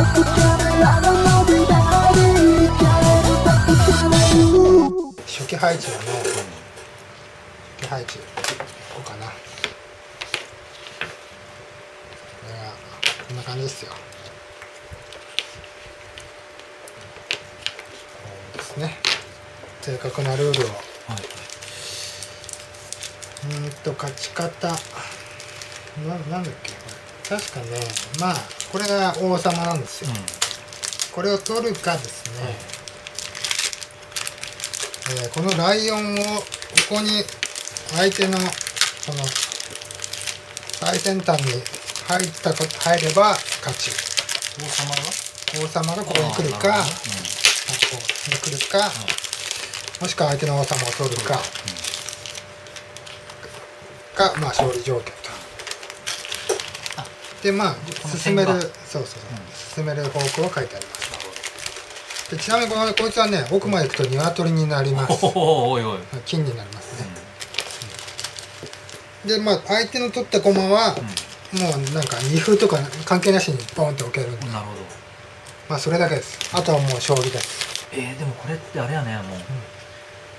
初期配置はね、初期配置こうかな。これはこんな感じですよ。こうですね。正確なルールを。はい、勝ち方。なんだっけこれ。確かね、まあこれが王様なんですよ。うん、これを取るかですね。はい、このライオンをここに相手のこの最先端に入れば勝ち。王様がここに来るか、ここに来るか、もしくは相手の王様を取るか、まあ勝利条件と。でまあ進める方向が書いてあります。ちなみにこいつはね、奥まで行くと鶏になります。金になりますね。でまあ相手の取った駒はもうなんか二歩とか関係なしにポンって置けるんで、なるほど、まあそれだけです。あとはもう勝利です。でもこれってあれやね、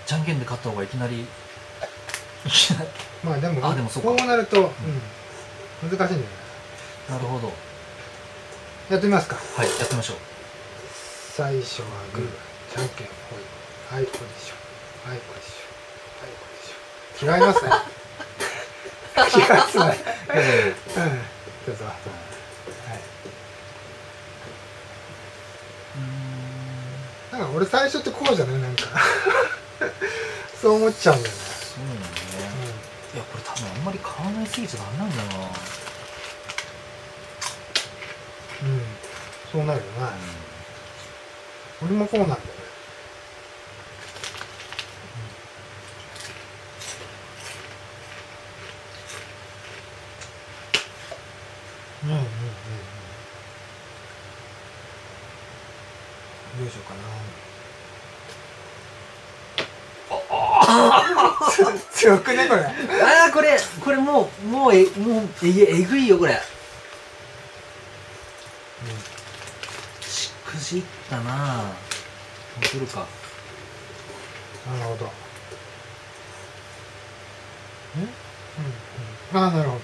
じゃんけんで勝った方がいきなりまあでもこうなると難しいんじゃない。なるほど、やってみますか。はい、やってみましょう。最初はグー、じゃんけんほい、はいこでしょ、はいこでしょ、はいこでしょ。違いますね。違いますね。どうぞ。なんか俺最初ってこうじゃない、なんかそう思っちゃうんだよね。そうなんだね。いやこれ多分あんまり買わないすぎちゃダメなんだな。うん、そうなるよな。俺もこうなんだよね。どうしようかな。強くねこれ。これもうえぐいよこれ。くじったなぁ。戻るか。なるほど。ああ、なるほ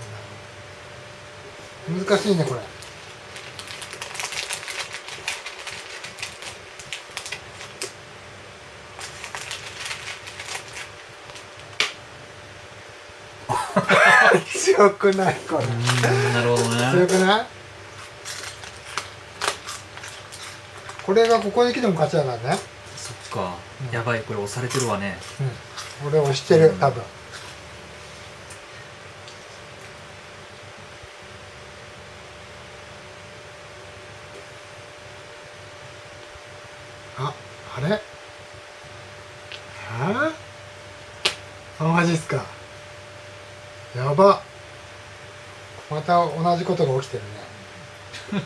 ど。難しいね、これ。強くない、これ。なるほどね。強くない。これがここに来ても勝ちだからね。そっか、やばい、これ押されてるわね。うん、俺押してる、多分。あれ。マジっすか。やば。また同じことが起きてるね。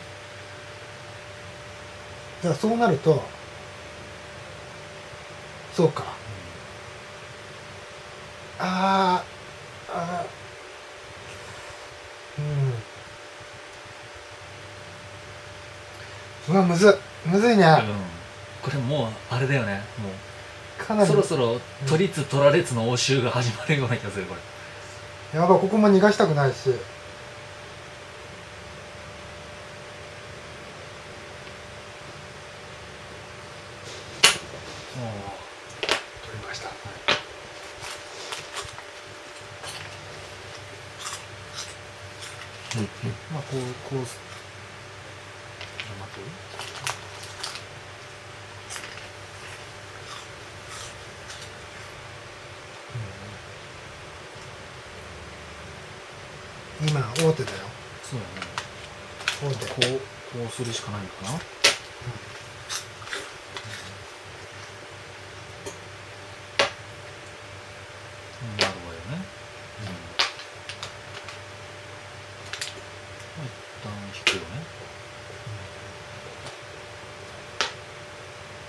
じゃあそうなると、そうか、うわ、むずいね、これもうあれだよね、もうかなりそろそろ取りつ取られつの応酬が始まるような気がする。これやば、ここも逃がしたくないし、まあこう待って、今王手だよ。そうだね、王手。こうするしかないのかな。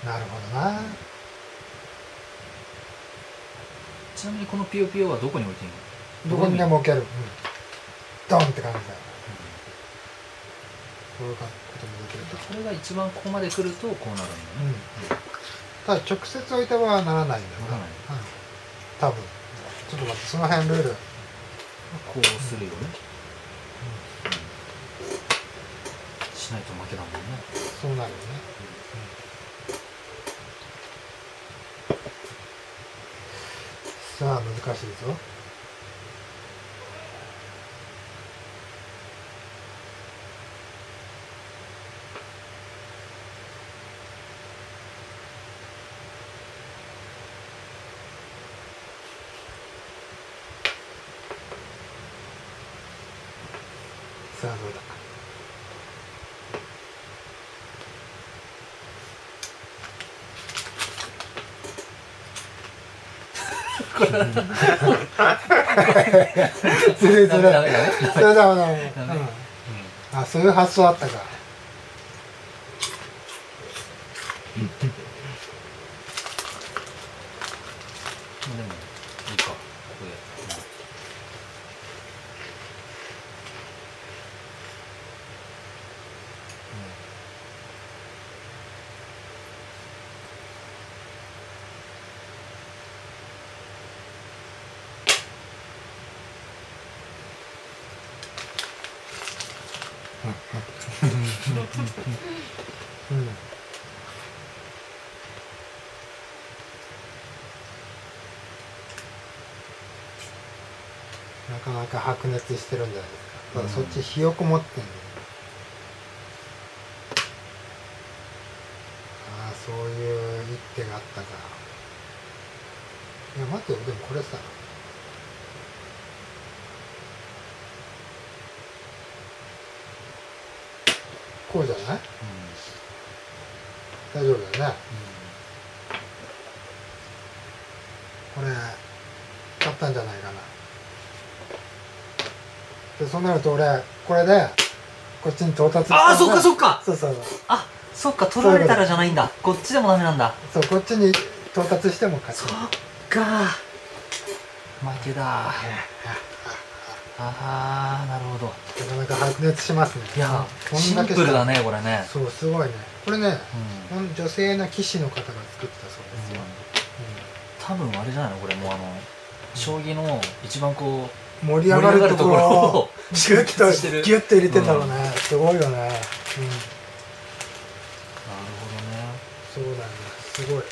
なるほどな。ちなみにこのピヨピヨはどこに置いていいの？どこにでも置ける。ドンって感じだよ。転がることもできると。これが一番ここまで来るとこうなるんだね。うん、ただ直接置いてはならないんだよね。多分。ちょっと待って、その辺ルール。こうするよね。うん、しないと負けだもんね。そうなるよね。うん、さあ難しいぞ。さあどうだ。これあ、そういう発想あったか。うん。なかなか白熱してるんじゃないですか。うん、そっちひよこもってんの。ああ、そういう一手があったか。いや待ってよ、でもこれさ。こうじゃない？大丈夫だよね。これ勝ったんじゃないかな。でそうなると俺これでこっちに到達したんだ。ああそっかそっか。そうそうそう。あそっか取られたらじゃないんだ。こっちでもダメなんだ。そうこっちに到達しても勝ち。そっか負けだ。ああなるほど。なかなか白熱しますね。いやシンプルだねこれね。そうすごいねこれね、うん、女性の棋士の方が作ってたそうですよ。多分あれじゃないのこれもう将棋の一番こう盛り上がるところをギュッとギュッと入れてたのね、うん、すごいよね、うん、なるほどね。そうだねすごい。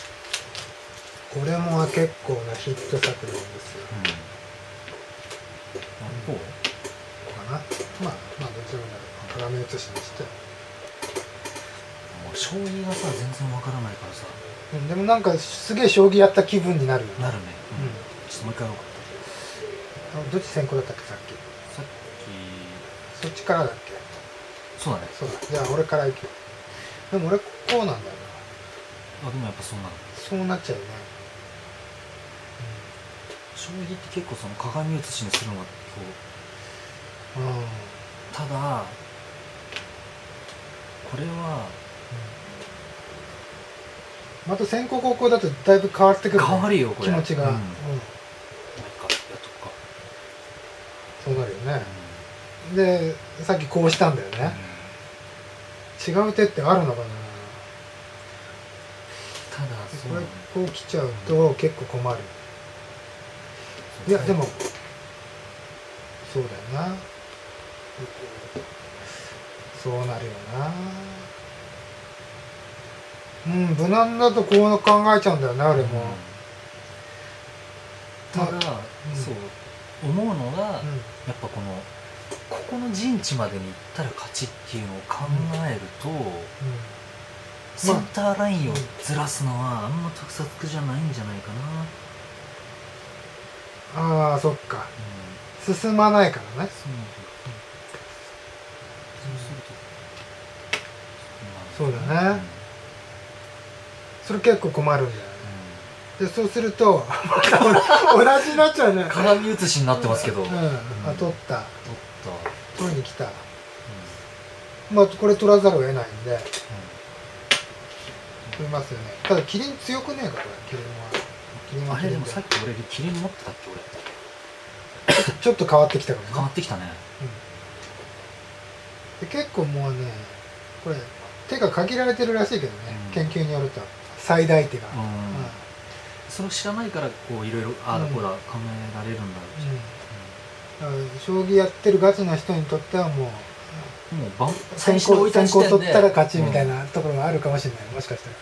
これも結構なヒット作なんですよ、うんこうかな。まあどちらも鏡写しにしてもう将棋がさ全然わからないからさ、うん、でもなんかすげえ将棋やった気分になるよね。なるね、うん、ちょっともう一回やろうか。どっち先行だったっけ。さっきそっちからだっけ。そうだねそうだ。じゃあ俺から行くよ。でも俺こうなんだよな。あでもやっぱそうなる。そうなっちゃうよね。将棋って結構その鏡写しにするのがこう、うん、ただこれは、うん、また先攻後攻だとだいぶ変わってくる、ね、変わるよこれ気持ちが、うんうん、なんかやっとくかそうなるよね、うん、でさっきこうしたんだよね、うん、違う手ってあるのかな。ただこれこう来ちゃうと結構困る。いやでもそうだよな。そうなるよな。うん無難だとこう考えちゃうんだよな俺も、うん、ただ、うん、そう思うのが、うん、やっぱこの陣地までに行ったら勝ちっていうのを考えると、うんうん、センターラインをずらすのはあんま得策じゃないんじゃないかな。ああそっか、うん、進まないからね。そうだね、うん、それ結構困るんだよね、うん、でそうすると同じになっちゃうね。鏡写しになってますけど、うんうん、あ取りに来た、うん、まあこれ取らざるを得ないんで、うん、取りますよね。ただキリン強くねえかこれキリンは。あれでもさっき俺キリン持ってたっけ俺。ちょっと変わってきたかもね。変わってきたね。で結構もうねこれ手が限られてるらしいけどね、研究によると最大手が、それを知らないからこういろいろああだこうだ考えられるんだろうし、将棋やってるガチな人にとってはもう先行取ったら勝ちみたいなところがあるかもしれない、もしかしたら。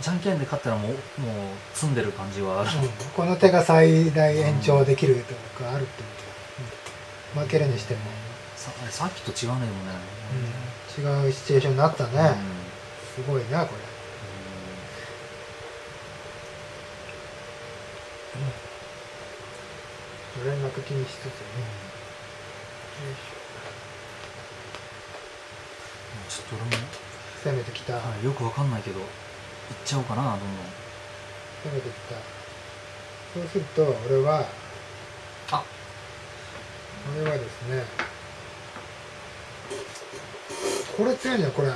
じゃんけんで勝ったらもう詰んでる感じはある、この手が最大延長できるとかあるってこと、負けるにしてもさっきと違うね、でもね、違うシチュエーションになったね、すごいなこれ。連絡気にしつつね、ちょっと俺も攻めてきた、よくわかんないけど行っちゃおうかな、どんどん攻めてきた。そうすると俺はですね、これ強いんじゃんこれ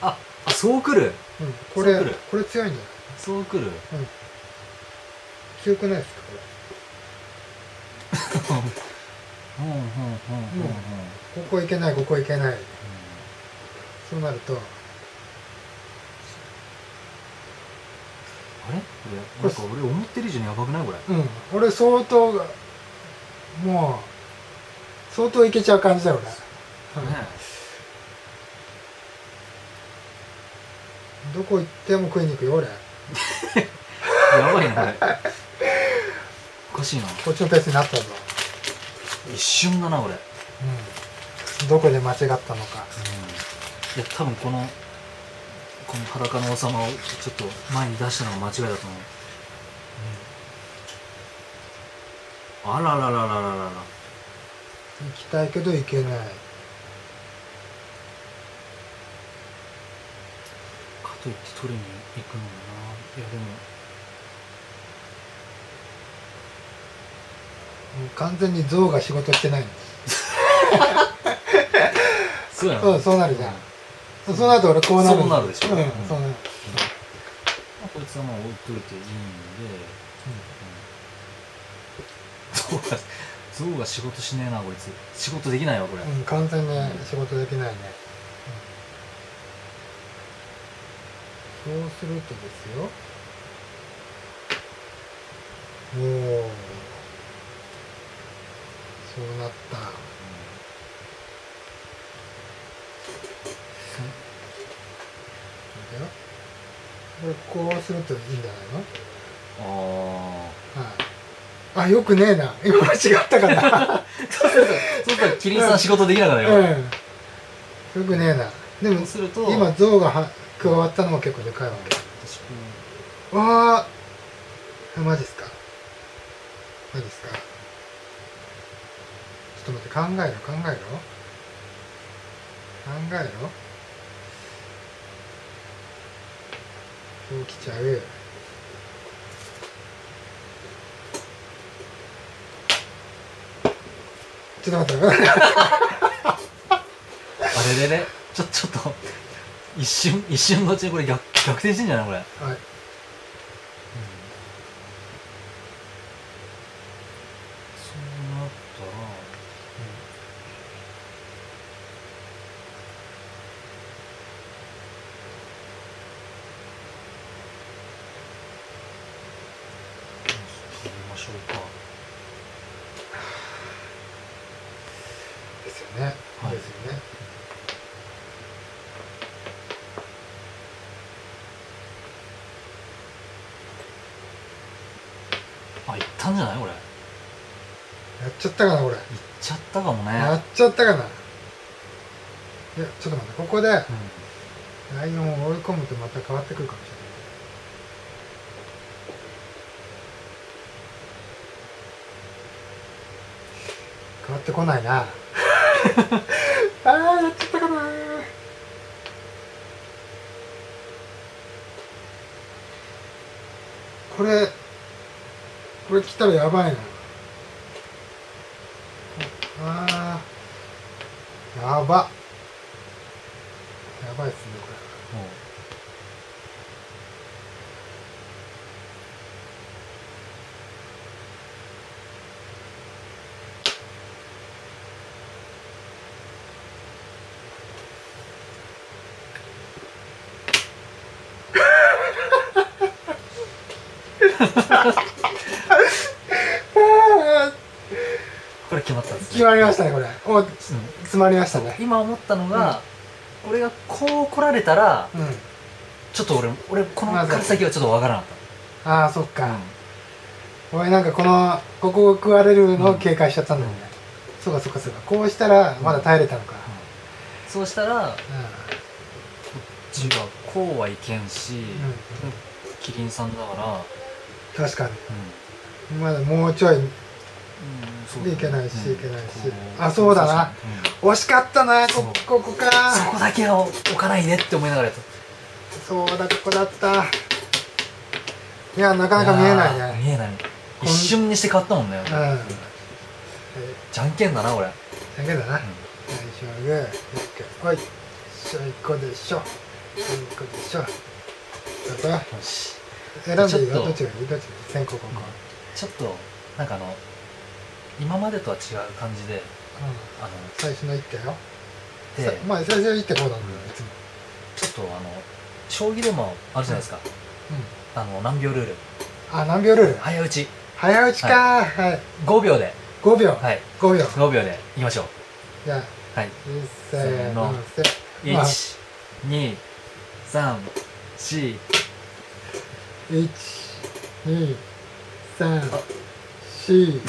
あ、そうくる、これ強いんじゃん、そうくる、強くないですかこれここいけない、ここいけない、そうなるとあれ？なんか俺思ってる以上にやばくないこれ。俺相当もう相当いけちゃう感じだよね。どこ行っても食いに行くよ俺。やばいなこれ。おかしいな。こっちのペースになったぞ。一瞬だな俺、どこで間違ったのか、いや多分この裸の王様をちょっと前に出したのが間違いだと思う、あららららららら、行きたいけど行けない、かといって取りに行くんだな、いやでも完全に象が仕事してないのそうなるじゃん、その後俺こうなる、そうなるでしょ、こいつはもう置いといていいんで、象が仕事しねえなこいつ、仕事できないわこれ、完全に仕事できないね。そうするとですよ、おおそうなった、これこうするといいんじゃないの、あよくねえな今間違ったかなそうするとキリンさん仕事できなかったよ、よくねえな、でも今象が加わったのも結構でかいわけ、わあマジっすかマジっすか、ちょっと待って、考えろ、そうきちゃう、ちょっと待ってあれでね、ちょっと一瞬のうちにこれ逆転してんじゃないこれ、いったんじゃないこれ、やっちゃったかなこれ、いっちゃったかもね、やっちゃったかな、いやちょっと待って、ここでライオンを追い込むとまた変わってくるかもしれない、変わってこないなやっちゃったかな、これ来たらやばいな、やばいっすねこれ、これ決まったんですね。決まりましたね、これ。もう詰まりましたね。今思ったのが、俺がこう来られたら、ちょっと俺このから先はちょっとわからなかった。ああ、そっか。俺なんかここを食われるのを警戒しちゃったんだよね。そうかそうかそうか。こうしたらまだ耐えれたのか。そうしたら、自分はこうはいけんし、キリンさんだから確かにまだもうちょいでいけないしいけないし、あ、そうだな、惜しかったな、ここか、そこだけは置かないねって思いながらやった。そうだ、ここだった。いや、なかなか見えないね。見えない。一瞬にして変わったもんね。じゃんけんだな、俺。じゃんけんだな。最初はグー、はい、しょいこでしょ、選んでいいよ、どっちがいい、どっちがいい。ちょっとなんか今までとは違う感じで、最初の一手よ。で、まあ最初の一手こうなんだよ、いつも。ちょっと将棋でもあるじゃないですか、何秒ルール。あ、何秒ルール。早打ち。早打ちか。5秒で。5秒。はい、5秒でいきましょう。じゃあ、はい、せーの、1、2、3、4 1、2、3、4。こ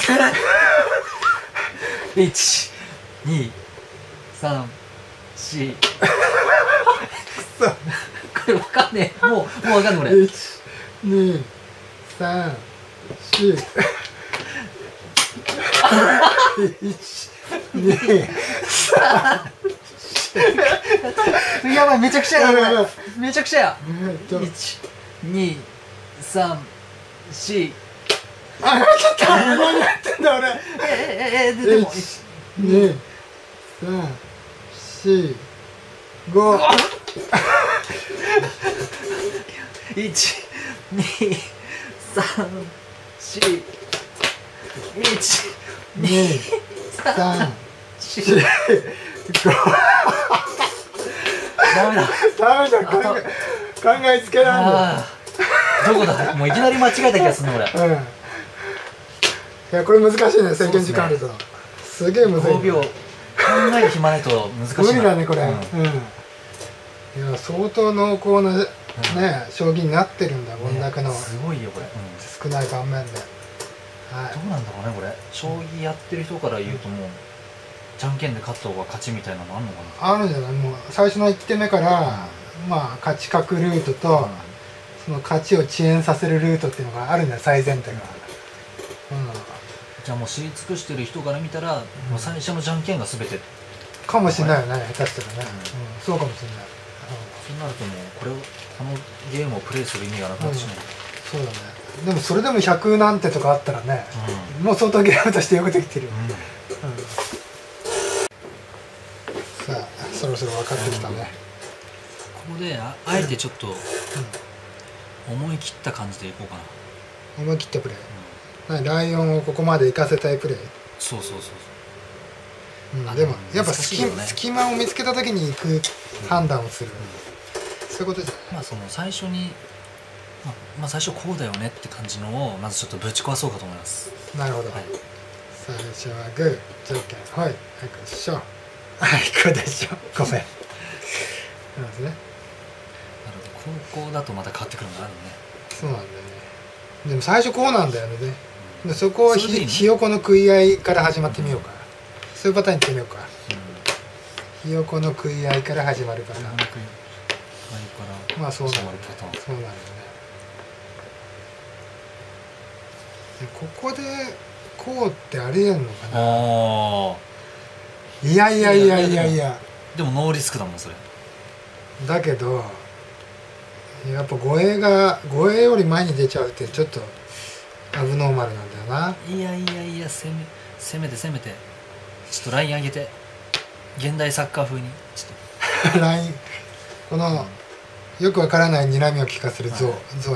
れわかんねえ。もうわかんねえ、俺。1、2、3、4 1、2、3。やばい、めちゃくちゃや、めちゃくちゃや。1、2、3、4。あ、ちょっと何やってんだ俺。でも1、2、3、4、5。1、2、3、4、1、2、3、4、5。ダメだ、ダメだ、考えつけらんだ。どこだ、もういきなり間違えた気がするの、俺。うん、いや、これ難しいね、制限時間あると。すげえ難しい。5秒。考える暇ないと難しい。無理だね、これ。うん。いや、相当濃厚なね、将棋になってるんだ、こんだけの。すごいよ、これ。少ない盤面で。はい。どうなんだろうね、これ。将棋やってる人から言うともう。じゃんけんで勝った方が勝ちみたいなのあるのかな。あるんじゃない。もう最初の1手目から、まあ勝ち確ルートと、その勝ちを遅延させるルートっていうのがあるんだよ、最前提が。じゃあもう知り尽くしてる人から見たら、もう最初のじゃんけんが全てかもしれないよね、下手したらね。そうかもしれない。そうなるともうこのゲームをプレイする意味がなくなってしまう。そうだね。でもそれでも100何手とかあったらね、もう相当ゲームとしてよくできてるよ。そろそろ分かってきたね。ここであえてちょっと思い切った感じでいこうかな。思い切ったプレー、ライオンをここまで行かせたいプレー。そうそうそう。でもやっぱ隙間を見つけた時に行く判断をする、そういうことです。まあその最初に最初こうだよねって感じのをまずちょっとぶち壊そうかと思います。なるほど。最初はグー、じゃんけんほい、はい、こっしょ、はい、こうでしょ。ごめん。なるほどね。高校だとまた変わってくるのがあるね。そうなんだよね。でも最初こうなんだよね。でそこをひよこの食い合いから始まってみようか。そういうパターンいってみようか。ひよこの食い合いから始まるパターン。まあそうなる。そうなるよね。ここでこうってありえんのかな。いやいやいやいやいや。でもノーリスクだもんそれ。だけどやっぱ護衛より前に出ちゃうってちょっとアブノーマルなんだよな。いやいやいや、攻めてちょっとライン上げて、現代サッカー風にちょっとライン、このよくわからない睨みを利かせる象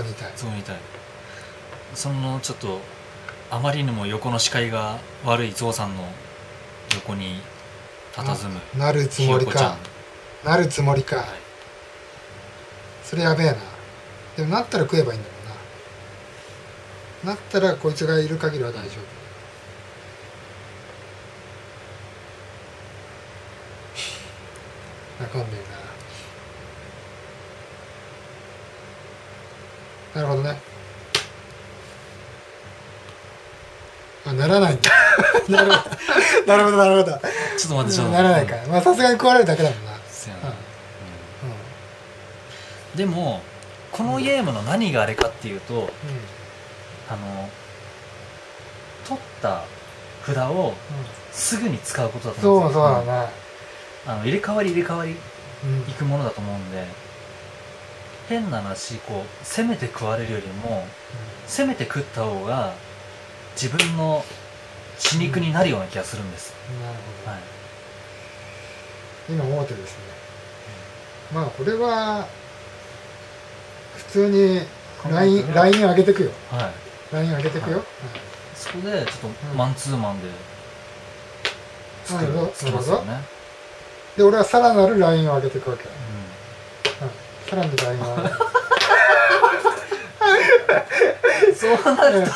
に対そのちょっとあまりにも横の視界が悪い象さんの横に佇む。なるつもりか。なるつもりか。それやべえな。でもなったら食えばいいんだもんな。なったらこいつがいる限りは大丈夫。わかんねえな。なるほどね。あ、ならないんだ。なるほどなるほどなるほど。ちょっと待って、ちょっと待って。ならないか。まあさすがに食われるだけだもんな。そうやな。うん。でもこのゲームの何があれかっていうと、うん、取った札をすぐに使うことだと思うんですよ。そうそうだね。入れ替わり入れ替わりいくものだと思うんで、うん、変な話、こう攻めて食われるよりも、うん、攻めて食った方が自分の血肉になるような気がするんです。なるほど、はい、今思ってですね、まあこれは普通にライン上げてくよ、はい、ライン上げてくよ、はい、そこでちょっとマンツーマンで作る、うん、作りますよね。で、俺はさらなるラインを上げていくわけ。さらにラインを上げていく。そうなると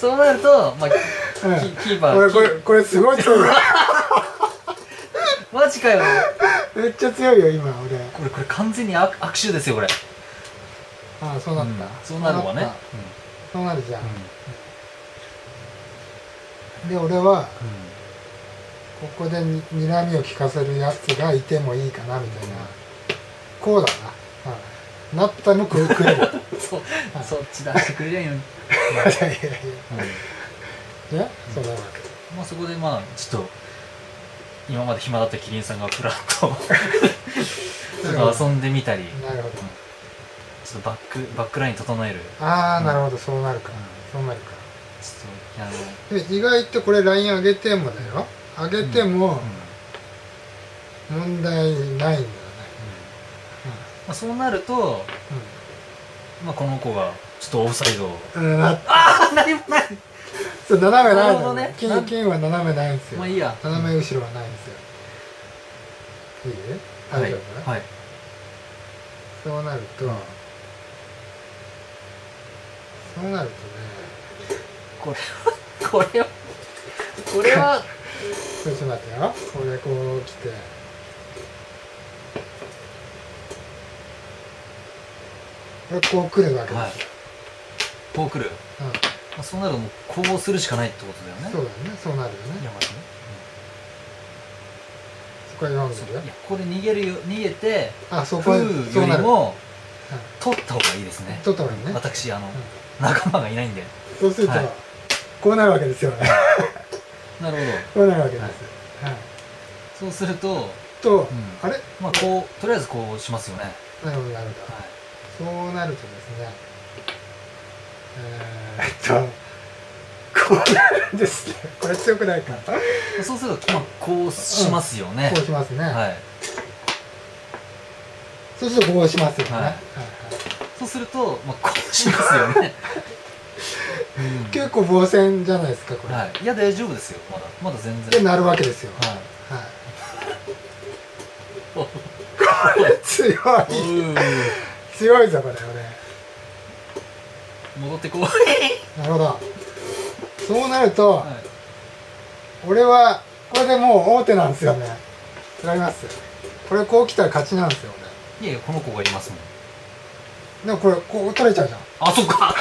そうなると、まあ、キーパーこれすごい強い。マジかよ。めっちゃ強いよ、今俺。これ完全に握手ですよ、これ。ああ、そうなった。そうなるわね。そうなるじゃん。で、俺はここで睨みを利かせるやつがいてもいいかなみたいな、こうだな、なったの食える。そっち出してくれりゃいいのに。いやいやいやね、そうだわけ。まあそこでまあちょっと今まで暇だったキリンさんがプラッとちょっと遊んでみたり、なるほど、ちょっとバックライン整える。ああ、なるほど、そうなるか、そうなるか。ちょっと意外とこれライン上げてもだよ。上げても問題ないんだよね。そうなると、まあこの子がちょっとオフサイドを、ああ、なにもない。斜めないの。金は斜めないんですよ。まあいいや。斜め後ろはないんですよ。いい？大丈夫？はい。そうなると、ね、これは。ちょっと待ってよ。これこう来て、これこう来るわけですよ、はい、こう来る、うん、そうなるともうこうするしかないってことだよね。そうだよね、そうなるよね。いや、まずね、うん、そこは読んでるよ。いや、ここで逃げて食うよりも取った方がいいですね。取った方がいいね。私仲間がいないんで、そうすると、はい、こうなるわけですよね。なるほど。こうなるわけです。はい。そうすると、あれ？まあこう、とりあえずこうしますよね。なるほど、なるほど。そうなるとですね、こうなるんですね。これ強くないか。そうすると、まあこうしますよね。こうしますね。はい。そうするとこうしますよね。はい。そうすると、まあこうしますよね。結構防戦じゃないですか、これ。はい、いや大丈夫ですよ、まだ全然。でなるわけですよ。はい、はい、これ強い。強いぞ、これ。戻ってこい。なるほど。そうなると、はい、俺はこれでもう王手なんですよね。わかります？これこう来たら勝ちなんですよ、俺。いやいや、この子がいますもん。でもこれこう取れちゃうじゃん。あ、そっか。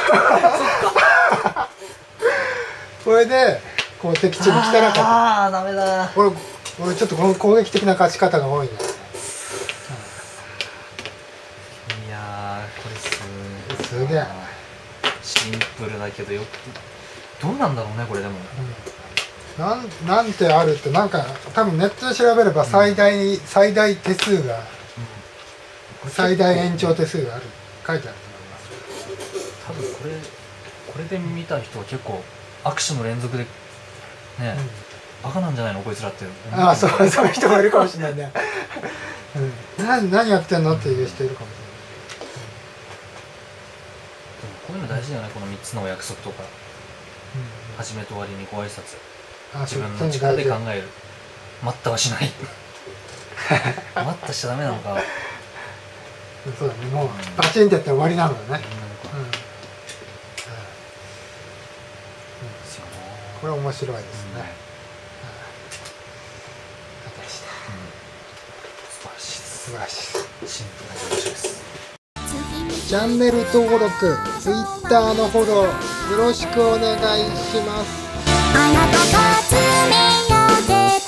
これでこう敵地に来たら勝つ。ああ、ダメだ。俺ちょっとこの攻撃的な勝ち方が多いな。いやー、これすげえ。シンプルだけどよく。どうなんだろうね、これでも。なんてあるって、なんか多分ネットで調べれば最大手数が、最大延長手数がある書いてある。多分これで見た人は結構握手の連続でね、バカなんじゃないのこいつらって。ああ、そういう人もいるかもしれないね。何やってんのっていう人いるかもしれない。こういうの大事だよね、この3つのお約束とか。初めと終わりにご挨拶、自分の力で考える、待ったはしない。待ったしちゃダメなのか。そうだね、もうバチンってやったら終わりなのよね。これ面白いですね。素晴らしい、シンプルな表情です。チャンネル登録、Twitter のフォローよろしくお願いします。あなたが爪を出た